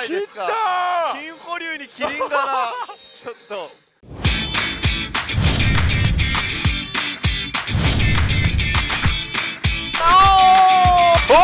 ないですか。金保留にキリン柄ちょっとおお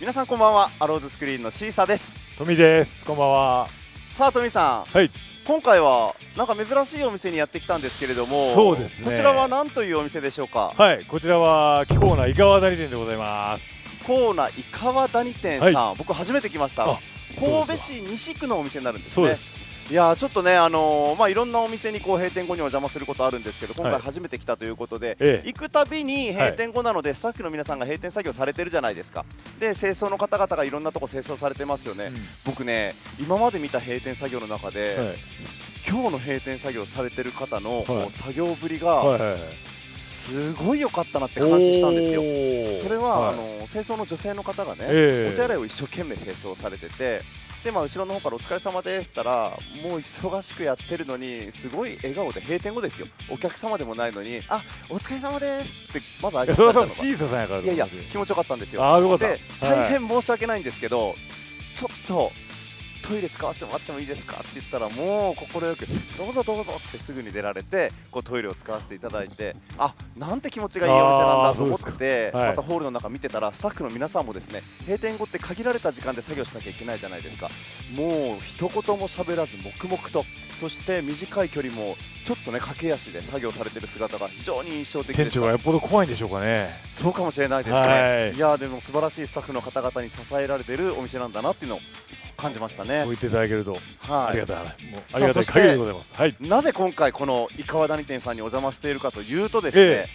皆さんこんばんは、アローズスクリーンのシーサです。トミです、こんばんは。さあトミさん、はい、今回はなんか珍しいお店にやってきたんですけれども、そうですね、こちらは何というお店でしょうか。はい、こちらは紀甲名井川谷店でございます。紀甲名井川谷店さん、はい、僕初めて来ました。神戸市西区のお店になるんですね。そうです。いやちょっとね、まあ、いろんなお店にこう閉店後にお邪魔することあるんですけど、今回初めて来たということで、はい、行くたびに閉店後なので、はい、スタッフの皆さんが閉店作業されてるじゃないですか。で清掃の方々がいろんなとこ清掃されてますよね、うん、僕ね今まで見た閉店作業の中で、はい、今日の閉店作業されてる方の作業ぶりがすごい良かったなって感心したんですよ。それは、はい、清掃の女性の方がね、お手洗いを一生懸命清掃されてて、でまあ後ろの方から「お疲れ様です」って言ったら、もう忙しくやってるのにすごい笑顔で、閉店後ですよ、お客様でもないのに「あ、お疲れ様です」ってまず挨拶されたのが、小さなやからいやいや気持ちよかったんですよ。で大変申し訳ないんですけど、ちょっとトイレ使わせてもらってもいいですかって言ったら、もう快くどうぞどうぞってすぐに出られて、こうトイレを使わせていただいて、あ、なんて気持ちがいいお店なんだと思ってて、はい、またホールの中見てたら、スタッフの皆さんもですね、閉店後って限られた時間で作業しなきゃいけないじゃないですか。もう一言も喋らず黙々と、そして短い距離もちょっとね駆け足で作業されてる姿が非常に印象的でした。店長はよっぽど怖いんでしょうかね。そうかもしれないですね、はい、いやでも素晴らしいスタッフの方々に支えられてるお店なんだなっていうのを感じましたね。置いていただけると、ありがたい、ありがたい限りでございます。はい。なぜ今回この井川谷店さんにお邪魔しているかというとですね、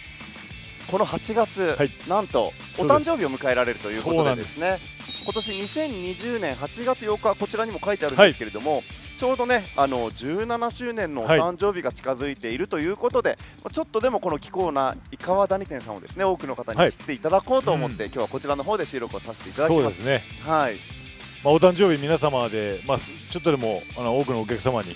この8月、はい、なんとお誕生日を迎えられるということでですね、今年2020年8月8日こちらにも書いてあるんですけれども、はい、ちょうどね17周年のお誕生日が近づいているということで、はい、ちょっとでもこの紀甲名井川谷店さんをですね多くの方に知っていただこうと思って、はい、今日はこちらの方で収録をさせていただきます。そうですね。はい。まあお誕生日皆様で、まあ、ちょっとでも多くのお客様に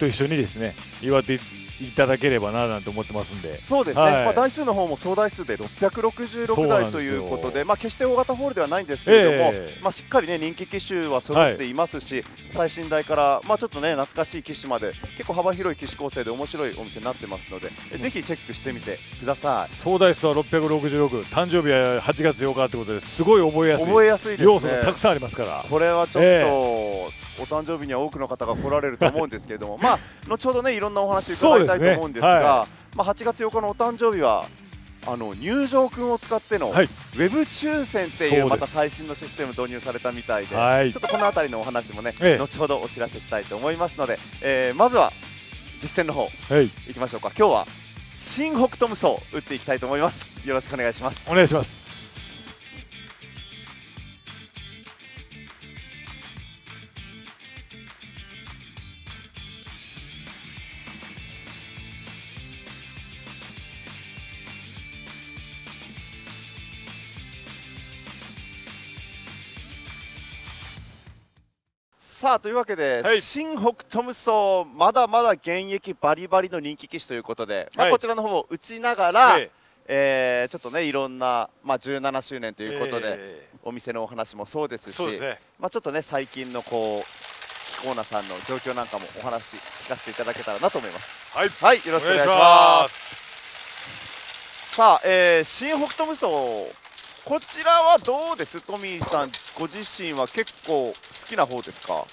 と一緒にですね祝っていただければななんて思ってますんで。そうですね、はい、まあ台数の方も総台数で666台ということ で、まあ、決して大型ホールではないんですけれども、まあしっかりね人気機種は揃っていますし、はい、最新台から、まあ、ちょっとね懐かしい機種まで結構幅広い機種構成で面白いお店になってますので、ぜひチェックしてみてください。総台数は666、誕生日は8月8日ということで、すごい覚えやすいですね。要素がたくさんありますから、これはちょっと、お誕生日には多くの方が来られると思うんですけれどもまあ後ほどねいろんなお話伺いたいと思うんですが、まあ8月8日のお誕生日は入場くんを使ってのウェブ抽選っていう、また最新のシステム導入されたみたいで、はい、ちょっとこの辺りのお話もね、後ほどお知らせしたいと思いますので、まずは実践の方、はい、いきましょうか。今日は新北斗無双打っていきたいと思います。よろしくお願いします。お願いします。さあというわけで、はい、新北斗無双まだまだ現役バリバリの人気機種ということで、まあ、こちらの方も打ちながら、はい、ちょっとねいろんな、まあ、17周年ということで、お店のお話もそうですし、まあちょっとね最近のこう紀甲名さんの状況なんかもお話聞かせていただけたらなと思います。はい、はい、よろしくお願いします。さあ、新北斗無双こちらはどうです、トミーさんご自身は結構好きな方ですか。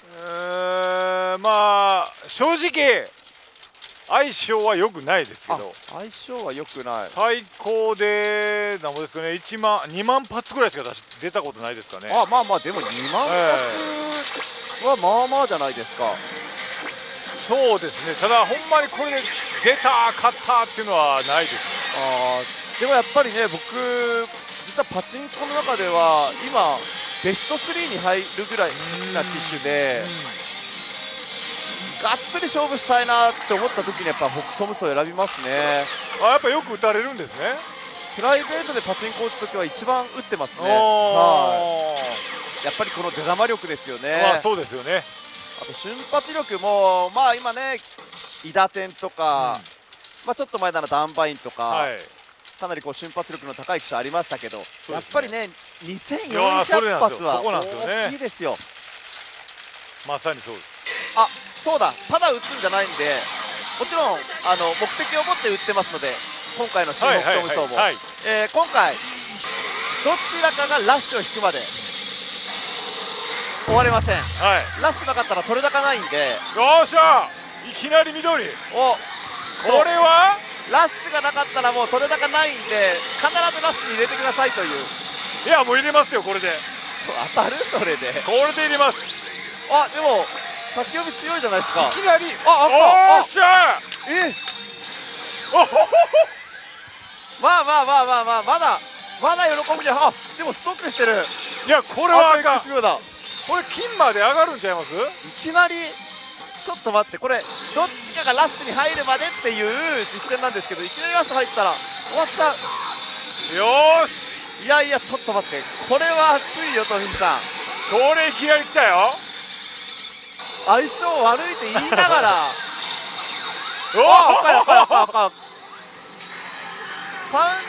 まあ正直相性は良くないですけど、相性は良くない、最高でなんですかね、1万2万発ぐらいしか出たことないですかね。あ、まあまあでも2万発はまあまあじゃないですか。そうですね、ただほんまにこれで出た勝ったっていうのはないですね。でもやっぱりね、僕実はパチンコの中では今ベスト3に入るぐらい好きな機種で、がっつり勝負したいなって思った時にやっぱ北斗無双を選びますね。あ、やっぱよく打たれるんですね。プライベートでパチンコ打つ時は一番打ってますね。やっぱりこの出玉力ですよね。まあそうですよね。あと瞬発力も、まあ今ね伊田天とか、まあちょっと前ならダンバインとか、かなりこう瞬発力の高い機種ありましたけど、ね、やっぱりね2400発は大きいですよ。まさにそうです。あ、そうだ、ただ打つんじゃないんで、もちろん目的を持って打ってますので、今回の新北東武総も今回どちらかがラッシュを引くまで終われません、はい、ラッシュなかったら取れ高ないんで、よっしゃいきなり緑、おこれはラッシュがなかったらもう取れ高ないんで、必ずラッシュに入れてくださいという。いやもう入れますよこれで。当たる、それでこれで入れます。あ、でも先読み強いじゃないですか、いきなり。あ、おっしゃえまあまあまあまあまあ、まだ喜びで。あ、でもストックしてる。いやこれはあかん、これ金まで上がるんちゃいます。いきなりちょっと待って、これどっちかがラッシュに入るまでっていう実戦なんですけど、いきなりラッシュ入ったら終わっちゃう。よーし、いやいやちょっと待って、これは熱いよ富士さん、これいきなり来たよ。相性悪いって言いながらおおパウ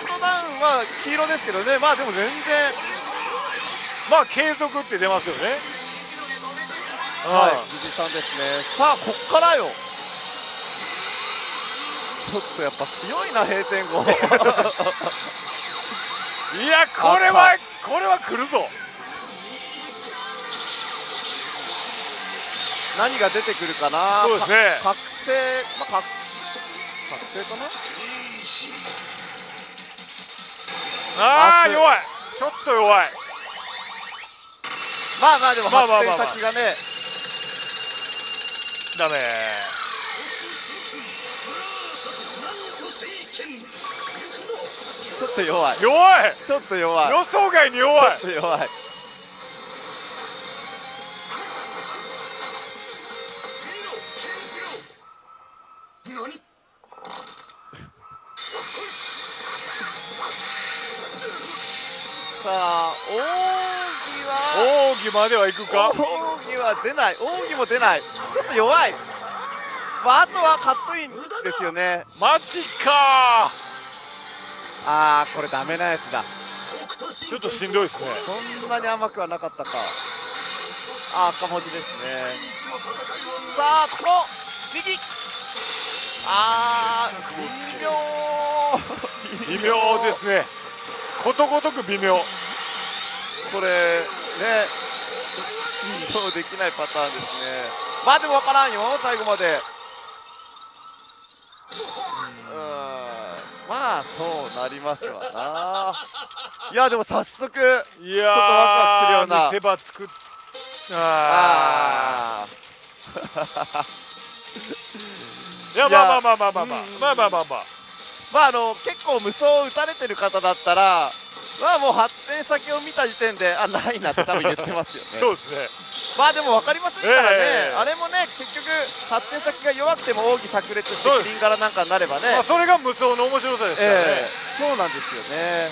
ンドダウンは黄色ですけどね、まあでも全然、まあ継続って出ますよね。はい、藤井さんですね。さあこっからよ、ちょっとやっぱ強いな閉店後いやこれは来るぞ。何が出てくるかな。そうですね、覚醒、まあ、覚醒かな。ああ弱い、ちょっと弱い。まあまあでも発展先がねだね。ちょっと弱い、弱い、ちょっと弱い、予想外に弱い、ちょっと弱い。さあ奥義は、奥義までは行くか。奥義は出ない、奥義も出ない、ちょっと弱い。まああとはカットインですよね。マジかー、あーこれダメなやつだ。ちょっとしんどいですね。そんなに甘くはなかったか。あ、赤文字ですね。さあこの右、あー微妙微妙ですね、ことごとく微妙。これね、信用できないパターンですね。まあでも分からんよ最後まで。うん、まあそうなりますわな。いやでも早速ちょっとワクワクするような見せ場作っ、ああいやまあまあまあまあまあまあまあまあまあ、まあ結構無双を打たれてる方だったら、まあもう発展先を見た時点で、あ、ないなって多分言ってますよねそうですね。まあでも分かりませんからね、あれもね結局発展先が弱くても奥義炸裂してキリン柄なんかになればね、まあ、それが無双の面白さですよね、そうなんですよね。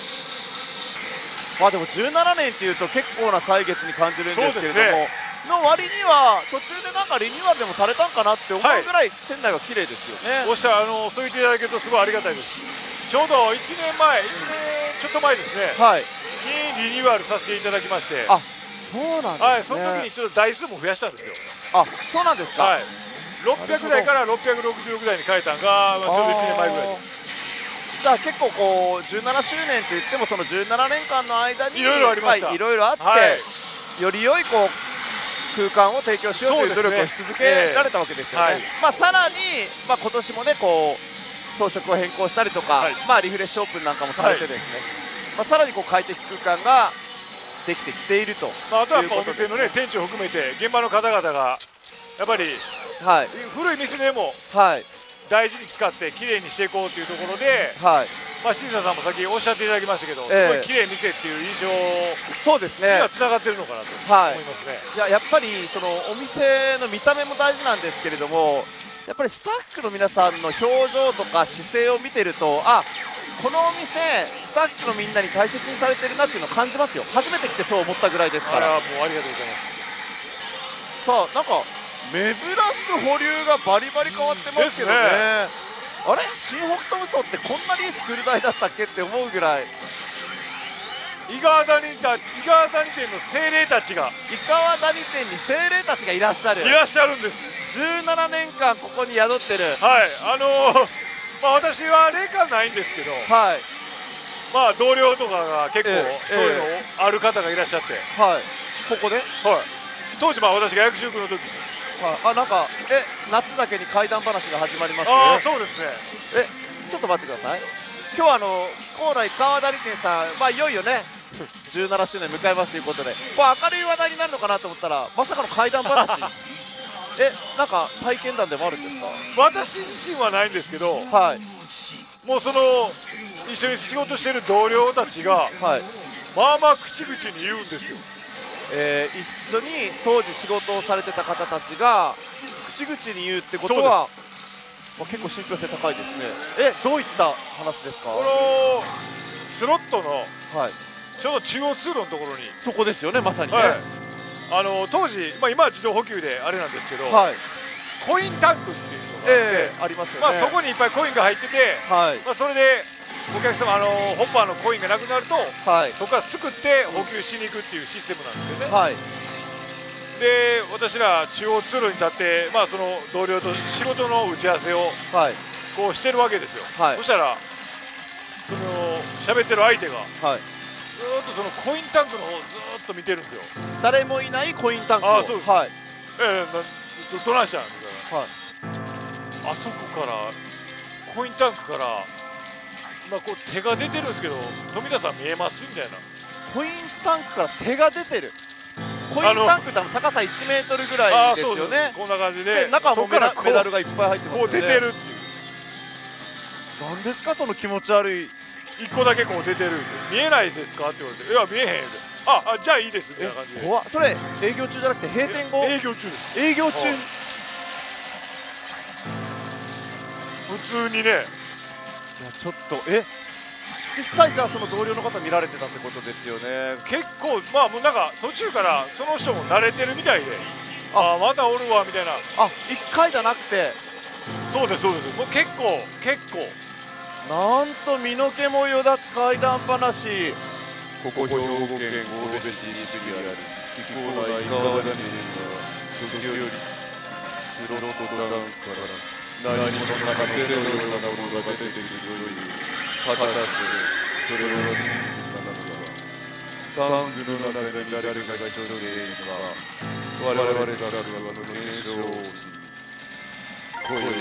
まあでも17年っていうと結構な歳月に感じるんですけれども、ね、の割には途中でなんかリニューアルでもされたんかなって思うぐらい店内は綺麗ですよね。おっしゃ、そう言っていただけるとすごいありがたいです。ちょうど1年前、1年ちょっと前ですね、はい、にリニューアルさせていただきまして、あ、そうなんですね、はい、その時にちょっと台数も増やしたんですよ。あ、そうなんですか、はい、600台から666台に変えたんがちょうど1年前ぐらいです。じゃあ結構こう17周年といってもその17年間の間にいろいろありました、はい、いろいろあって、はい、より良いこう空間を提供しようという努力をし続けられたわけですよね。はい、まあさらに、まあ、今年もねこう装飾を変更したりとか、はい、まあリフレッシュオープンなんかもされてですね、はい、まあさらにこう快適空間ができてきていると。あとはお店のね店長を含めて現場の方々がやっぱり、はい、古い店でも、はい、大事に使って綺麗にしていこうというところで、はい、まあ新さんも先おっしゃっていただきましたけど、すごい綺麗に見せっていう印象にはつながってるのかなと思いますね。いや、やっぱりそのお店の見た目も大事なんですけれども、やっぱりスタッフの皆さんの表情とか姿勢を見てると、あ、このお店スタッフのみんなに大切にされてるなっていうのを感じますよ。初めて来てそう思ったぐらいですから。あ、もうありがとうございます。さあなんか珍しく保留がバリバリ変わってますけどね。あれ、新北斗無双ってこんなリーチクルダイだったっけって思うぐらい、伊賀谷店の精霊たちが、伊賀谷店に精霊たちがいらっしゃるんです。17年間ここに宿ってる。はい、まあ、私は霊感ないんですけど、はい、まあ同僚とかが結構そういうのある方がいらっしゃって、はい、ここで、はい、当時まあ私が役職の時に、はい、あ、なんか夏だけに怪談話が始まりますね。あ、そうですね。ちょっと待ってください。今日は貴高麗川谷店さん、まあいよいよね17周年迎えますということで、こう明るい話題になるのかなと思ったら、まさかの怪談話なんか体験談でもあるんですか？私自身はないんですけど、はい、もうその一緒に仕事してる同僚たちが、はい、まあまあ口々に言うんですよ。一緒に当時仕事をされてた方たちが口々に言うってことは、まあ結構信憑性高いですね。どういった話ですか？このスロットのちょうど中央通路のところに、そこですよね、まさにね。はい、当時、まあ、今は自動補給であれなんですけど、はい、コインタンクっていうのがあって、そこにいっぱいコインが入ってて、はい、まあそれでお客様、ホッパーのコインがなくなると、はい、そこからすくって補給しに行くっていうシステムなんですけどね。はい、で私ら中央通路に立って、まあ、その同僚と仕事の打ち合わせをこうしてるわけですよ。はい、そしたらその喋ってる相手が、はい、ずっとそのコインタンクの方をずっと見てるんですよ。誰もいないコインタンクを。あ、そうです。はい、どないしたんですか？はい、あそこからコインタンクから、まあ、こう手が出てるんですけど、富田さん見えますみたいな。コインタンクから手が出てる。コインタンクって高さ1メートルぐらいですよね。こんな感じで中もメダルがいっぱい入ってますよね。こう出てるっていう。なんですかその気持ち悪い。一個だけこう出てる。見えないですかって言われて、いや見えへんって。あ、じゃあいいですみたいな感じで。それ営業中じゃなくて閉店後。営業中です。営業中、普通にね。いやちょっと実際じゃあその同僚の方見られてたってことですよね。結構まあもうなんか途中からその人も慣れてるみたいで、ああまだおるわみたいな。あ、1回じゃなくて。そうですそうです。もう結構なんと身の毛もよだつ怪談話。ここ兵庫県神戸市西区にある貴高麗川谷店が時折スロットダウンから何者かが出てるようなものが出てくるという。果たしてそれを真実なのか。タンクの中で乱れるが一緒でいいのか。我々スタッフはその現象を今宵貴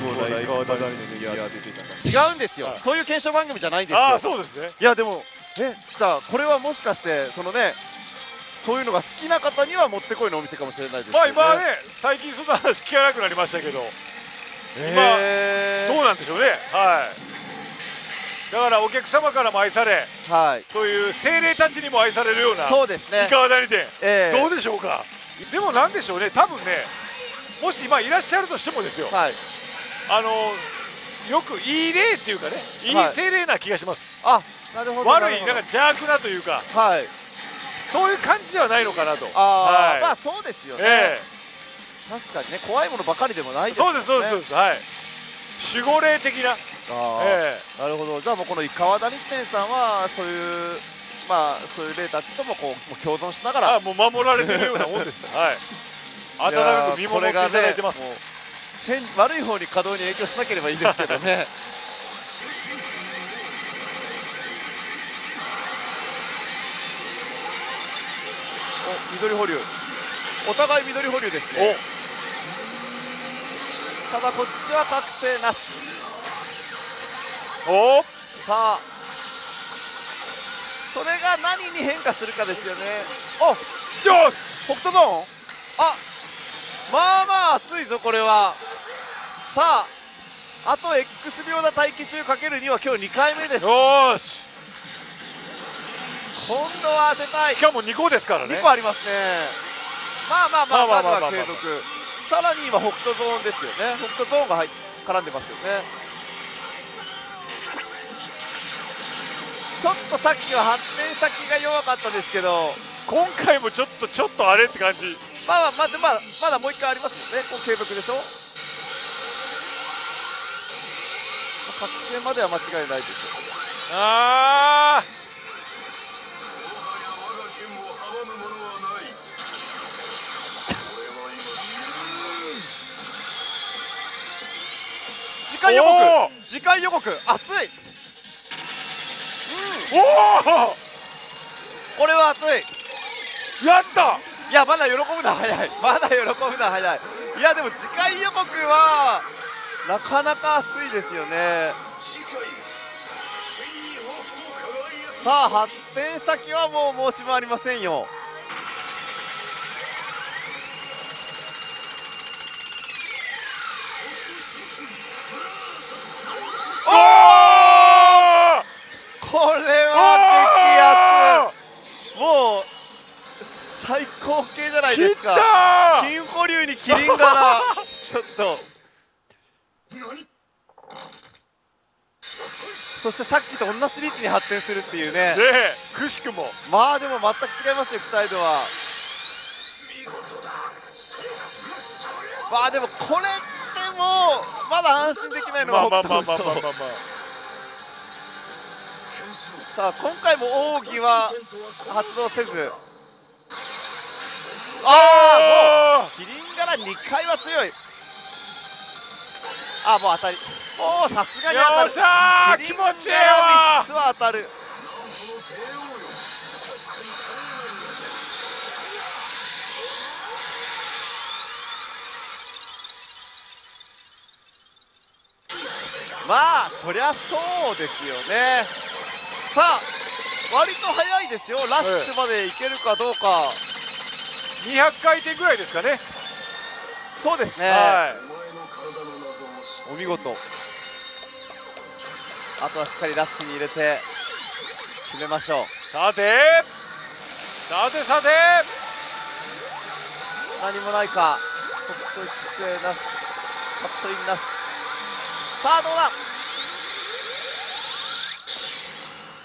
高麗川谷店でやってきた。違うんですよ、はい、そういう検証番組じゃないんですよ。ああそうですね。いやでもじゃあこれはもしかしてそのね、そういうのが好きな方にはもってこいのお店かもしれないですよね。まあ今はね最近そんな話聞かなくなりましたけど、今どうなんでしょうね。はい、だからお客様からも愛され、はい、そういう精霊たちにも愛されるような貴高麗店、どうでしょうか。でもなんでしょうね、多分ね、もし今いらっしゃるとしてもですよ、はい、よくいい霊っていうかね、いい精霊な気がします。はい、あ、なるほど。悪いなんか邪悪なというか、はい、そういう感じではないのかなと。あ、はい、まあそうですよね。確かにね、怖いものばかりでもないですよね。そうですそうです。はい、守護霊的な。なるほど。じゃあもうこの貴高麗店さんはそういうまあそういう霊たちともこう共存しながら、もう守られてるようなもんです。はい。温かく見守っていただいてます。悪い方に稼働に影響しなければいいですけどね。お、緑保留。お互い緑保留ですね。ただこっちは覚醒なし。お、さあそれが何に変化するかですよね。お、よし、北斗ゾーン。あ、まあまあ熱いぞこれは。さああと X 秒だ。待機中かける2は今日2回目です。よし、今度は当てたい。しかも2個ですからね。2個ありますね。まあまあまあまずは継続。さらに今北斗ゾーンですよね。北斗ゾーンが絡んでますよね。ちょっとさっきは発展先が弱かったですけど、今回もちょっとあれって感じ。まあまあまだもう一回ありますもんね。こう継続でしょ。覚醒までは間違いないでしょう。ああ次回予告、次回予告、熱い、うん、おおこれは熱い、やった。いやまだ喜ぶのは早い、まだ喜ぶのは早い。いやでも次回予告はなかなか熱いですよね。さあ発展先はもう申し分ありませんよ。これは激アツ、もう最高形じゃないですか。金保留にキリン柄ちょっと。そしてさっきと同じリーチに発展するっていうね。くしくもまあでも全く違いますよ二人とは。まあでもこれでもまだ安心できないのはまあまあまあまあまあまあまあ。さあ今回も奥義は発動せず、ああもうキリン柄2回は強い。ああもう当たり、おおさすがに当たる。よっしゃー気持ちいいわ。3つは当たる。まあそりゃそうですよね。さあ割と早いですよ。ラッシュまでいけるかどうか、200回転ぐらいですかね。そうですね、はい、お見事。あとはしっかりラッシュに入れて決めましょう。さてさてさて何もないか。トップ育成なし、カットインなし。さあどうだ、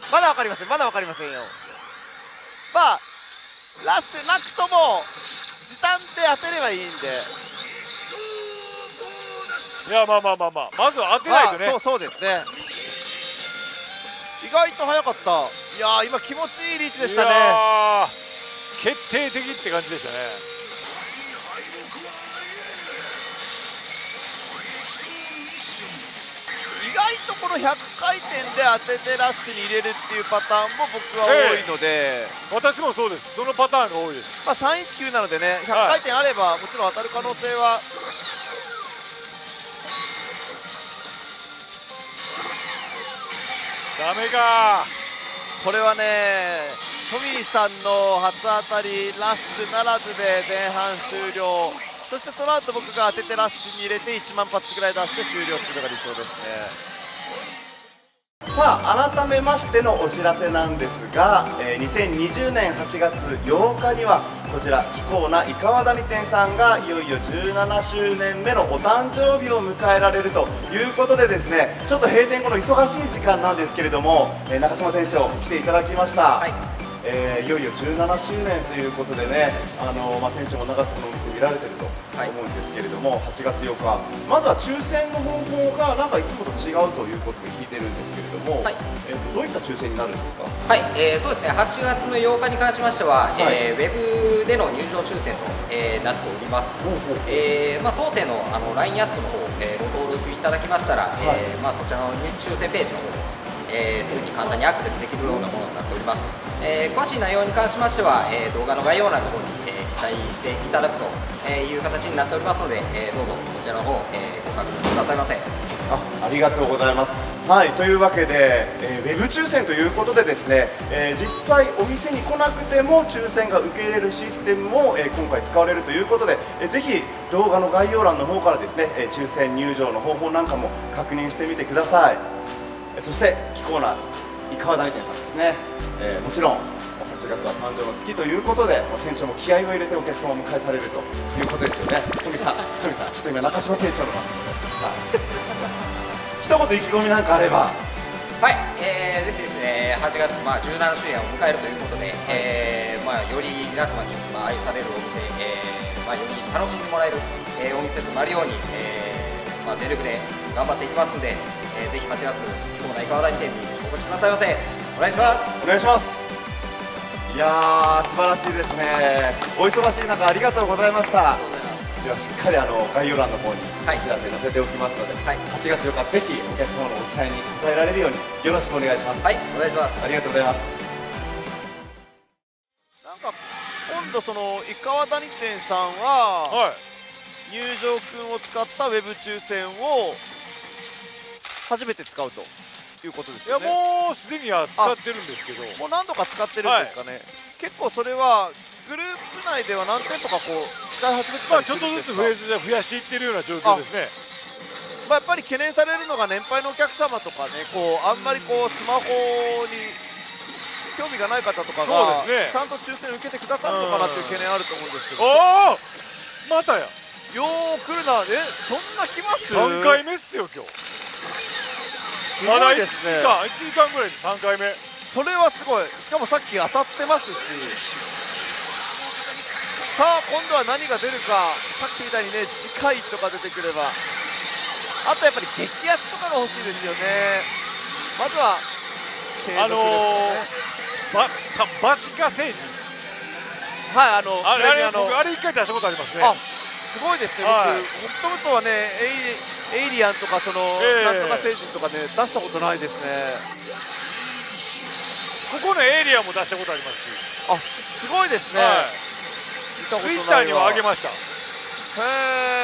まだ分かりません、まだ分かりませんよ。まあラッシュなくとも時短で当てればいいんで。いやまあまあまあまあまずは当てないとね、まあ、そうですね。意外と早かった。いやー今気持ちいいリーチでしたね。決定的って感じでしたね。意外とこの100回転で当ててラッシュに入れるっていうパターンも僕は多いので、私もそうです。そのパターンが多いです。まあ319なのでね、100回転あればもちろん当たる可能性は、はい、ダメかこれはね。トミーさんの初当たりラッシュならずで前半終了、そしてその後僕が当ててラッシュに入れて1万発ぐらい出して終了っていうのが理想ですね。さあ改めましてのお知らせなんですが、2020年8月8日にはこちら貴高な伊川谷店さんがいよいよ17周年目のお誕生日を迎えられるということでですね、ちょっと閉店後の忙しい時間なんですけれども、中島店長来ていただきました、はい。いよいよ17周年ということでね、まあ、店長も長くこのお店見られてると思うんですけれども、はい、8月8日まずは抽選の方法がなんかいつもと違うということで聞いてるんですけれども、はい、どういった抽選になるんですか？はい、そうですね、8月の8日に関しましては、はい、ウェブでの入場抽選と、なっております。まあ、当店の LINE アットの方、ご登録いただきましたら、はい、まあ、そちらの抽選ページの方すぐに簡単にアクセスできるようなものになっております。詳しい内容に関しましては、動画の概要欄の方に、記載していただくという形になっておりますので、どうぞこちらの方、ご確認くださいませ。ありがとうございます。はい、というわけで、ウェブ抽選ということでですね、実際お店に来なくても抽選が受け入れるシステムも、今回使われるということで、ぜひ動画の概要欄の方からですね、抽選入場の方法なんかも確認してみてください。そして貴高な伊川大店さんですね、もちろん8月は誕生の月ということで、店長も気合を入れてお客様を迎えされるということですよね。トミさんちょっと今中島店長の番です一言意気込みなんかあれば。はい、ぜひですね8月、まあ、17周年を迎えるということで、まあ、より皆様に愛されるお店、まあ、より楽しんでもらえるお店となるように、まあ、全力で頑張っていきますので。ぜひ間違って今日の川谷店にお越しくださいませ。お願いします。お願いします。いやー、素晴らしいですね。お忙しい中ありがとうございました。ではしっかり概要欄の方にお知らせ載せておきますので、はい、8月4日ぜひお客様のお期待に応えられるようによろしくお願いします。はい、お願いします。ありがとうございます。なんか今度その井川谷店さんは、入場券を使ったウェブ抽選を初めて使うということですよね。いや、もうすでには使ってるんですけど、もう何度か使ってるんですかね、はい、結構それはグループ内では何店舗かこう使い始めてたりするんですか。まあちょっとずつフェーズで増やしていってるような状況ですね。まあ、やっぱり懸念されるのが年配のお客様とかね、こうあんまりこうスマホに興味がない方とかが、ね、ちゃんと抽選受けてくださるのかなっていう懸念あると思うんですけど。ああ、またやよう来るな。え、そんな来ます？3回目っすよ今日。すごいですね。1時間ぐらいで3回目。それはすごい。しかもさっき当たってますし。さあ今度は何が出るか。さっきみたいにね、次回とか出てくれば。あとやっぱり激アツとかが欲しいですよね。まずは継続ですね。バシカ星人。はい、あれ1回出したことありますね。すごいですね。僕もともとはね、エイリアンとかそのなんとか星人とかね、出したことないですね。ここのエイリアンも出したことありますし。あ、すごいですね。ツイッターには上げました。へ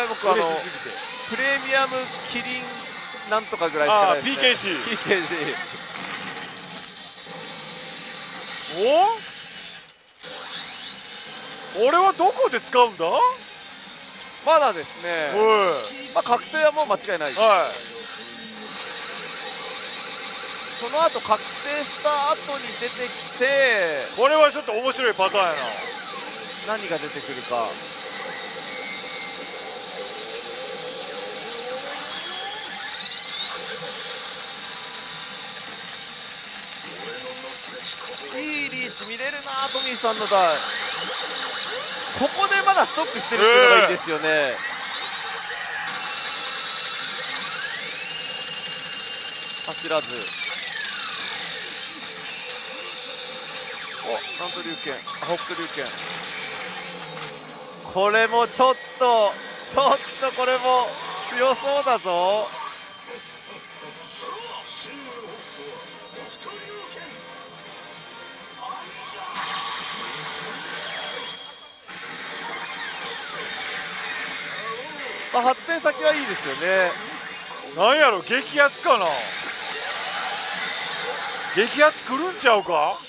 え、僕はプレミアムキリンなんとかぐらいしかないですね。PKC。お？俺はどこで使うんだ？まだですね。まあ覚醒はもう間違いないです。その後覚醒した後に出てきて、これはちょっと面白いパターンやな。何が出てくるか。いいリーチ見れるな、トミーさんの台。ここでまだストップしてるっていうのがいいですよね。走らず。お、なんと龍拳、北斗龍拳。これもちょっとこれも強そうだぞ。まあ発展先はいいですよね。なんやろ、激アツかな。激アツくるんちゃうか。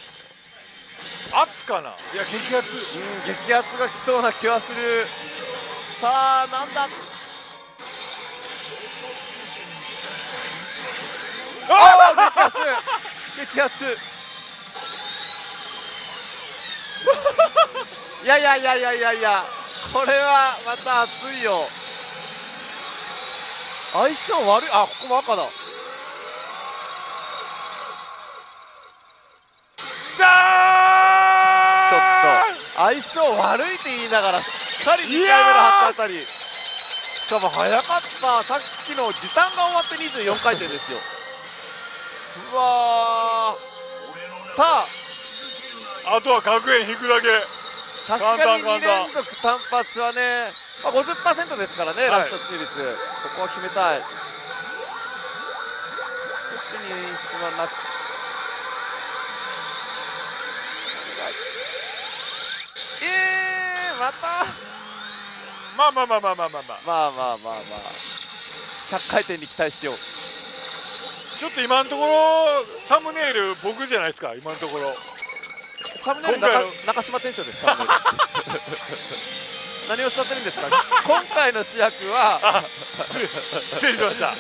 熱かな。いや、激アツ、激アツが来そうな気はする。さあ、なんだ。あー、激アツ。激アツ。いやいやいやいやいやいや、これはまた熱いよ。相性悪い。あ、ここも赤だ。ちょっと相性悪いって言いながらしっかり2回目の発射あたり。しかも早かった。さっきの時短が終わって24回転ですよ。うわー、さああとは角円引くだけ。さすがに2連続単発はね、まあ 50% ですからね、ラスト出率、ここは決めたい。特に質問なく。また。まあまあまあまあまあまあまあまあまあまあまあ。100回転に期待しよう。ちょっと今のところサムネイル僕じゃないですか。今のところ。サムネイル中島店長です。何をおっしゃってるんですか。今回の主役は失礼しました。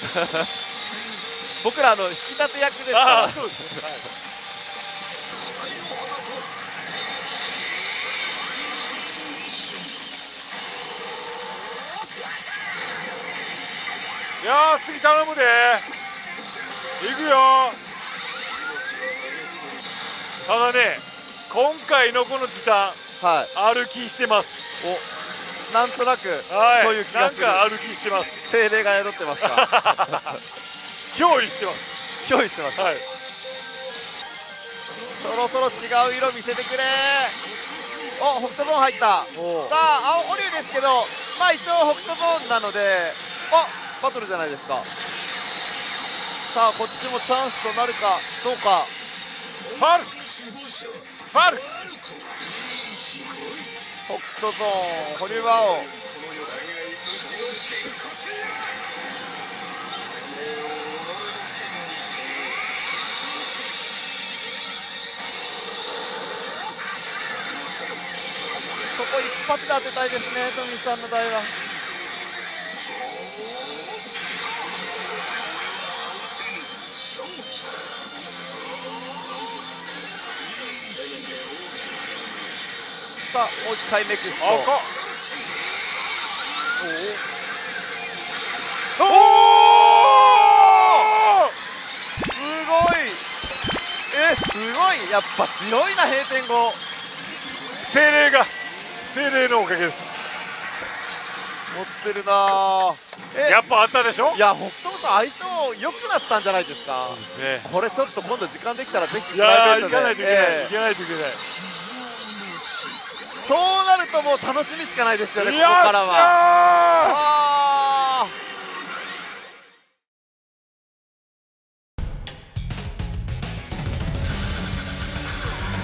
僕ら引き立て役ですから。そうですね、はい、いやー、次頼むでいくよ。ただね、今回のこの時短、はい、歩きしてます。お、なんとなくそういう気がする。なんか歩きしてます。精霊が宿ってますか。憑依してます。憑依してます、はい。そろそろ違う色見せてくれ。お、北斗ボーン入った。さあ青龍ですけど、まあ一応北斗ボーンなので、あ、バトルじゃないですか。さあこっちもチャンスとなるかどうか。ファルファル北斗ゾーン、堀場をそこ一発で当てたいですね、トミーさんの台は。さあもう一回メキスト。おおすごい、すごい、やっぱ強いな。閉店後精霊が、精霊のおかげです。持ってるなあ。やっぱあったでしょ。いや北斗さん相性良くなったんじゃないですか。そうですね、これちょっと今度時間できたらぜひプライベートで行かないといけない、行かないといけない。そうなるともう楽しみしかないですよね、ここからは。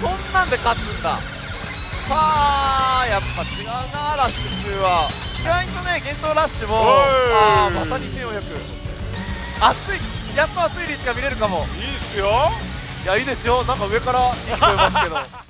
そんなんで勝つんだ。はあ、やっぱ違うな、ラッシュ中は。意外とね、厳冬ラッシュもあ、また2400、熱い、やっと熱いリーチが見れるかも。いいっすよ。いや、いいですよ、なんか上からいいと思いますけど。